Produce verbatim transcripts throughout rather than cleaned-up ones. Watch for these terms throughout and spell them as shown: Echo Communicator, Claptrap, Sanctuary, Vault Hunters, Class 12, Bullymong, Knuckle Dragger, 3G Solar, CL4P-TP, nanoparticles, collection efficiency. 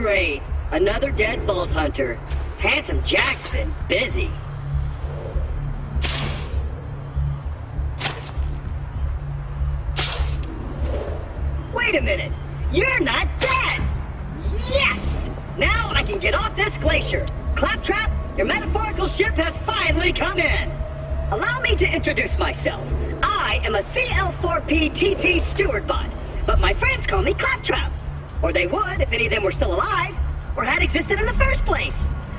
Great. Another dead Vault Hunter. Handsome Jack's been busy. Wait a minute. You're not dead! Yes! Now I can get off this glacier. Claptrap, your metaphorical ship has finally come in. Allow me to introduce myself. I am a C L four P T P steward bot, but my friends call me Claptrap. Or they would if any of them were still alive, or had existed in the first place.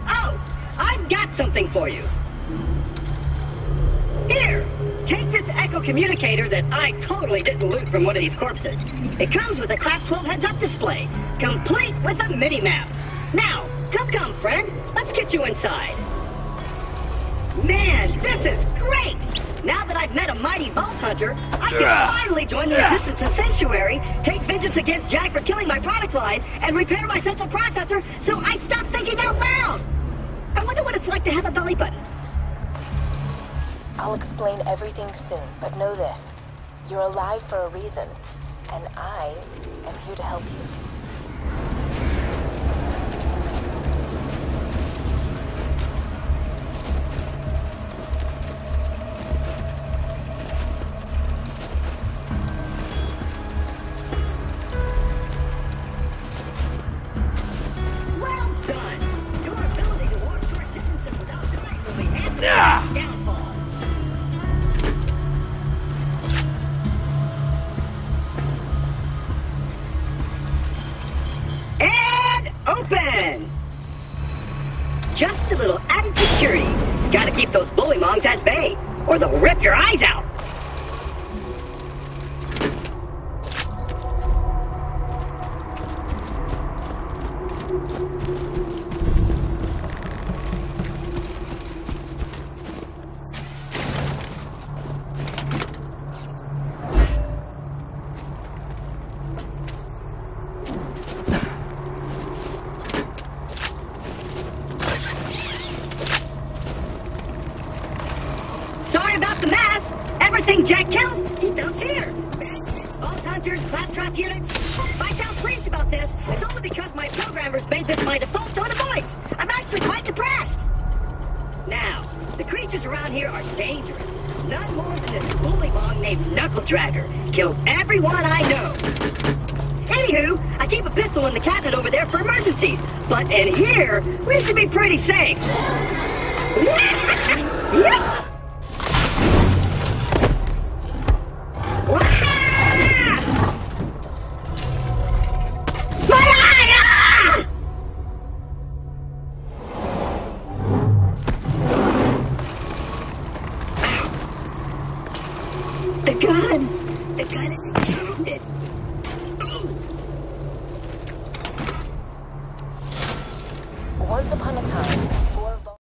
Oh, I've got something for you. Here, take this Echo Communicator that I totally didn't loot from one of these corpses. It comes with a Class twelve heads-up display, complete with a mini-map. Now, come come, friend, let's get you inside. Man, this is great! Now that I've met a mighty Vault Hunter, I can uh, finally join the uh, Resistance and Sanctuary, take vengeance against Jack for killing my product line, and repair my central processor so I stop thinking out loud! I wonder what it's like to have a belly button. I'll explain everything soon, but know this. You're alive for a reason, and I am here to help you. Just a little added security. Gotta keep those Bullymongs at bay, or they'll rip your eyes out. Jack kills, he dumps here. Vault Hunters, Claptrap units. If I sound pleased about this, it's only because my programmers made this my default tone of voice. I'm actually quite depressed. Now, the creatures around here are dangerous. None more than this Bullymong named Knuckle Dragger. Killed everyone I know. Anywho, I keep a pistol in the cabinet over there for emergencies. But in here, we should be pretty safe. Yep. Once upon a time,